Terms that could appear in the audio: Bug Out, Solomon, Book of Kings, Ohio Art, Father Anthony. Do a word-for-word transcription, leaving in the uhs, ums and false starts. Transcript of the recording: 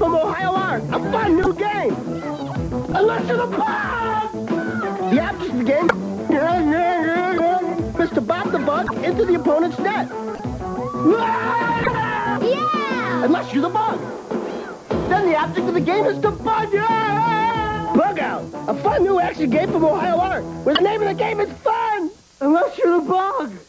from Ohio Art. A fun new game. And let's do the pop! Yeah, just the game. Mister Bob the Bug into the opponent's net. Yeah! Unless you're the bug. Then the object of the game is to bug you! Bug Out! A fun new action game from Ohio Art, where the name of the game is fun! Unless you're the bug.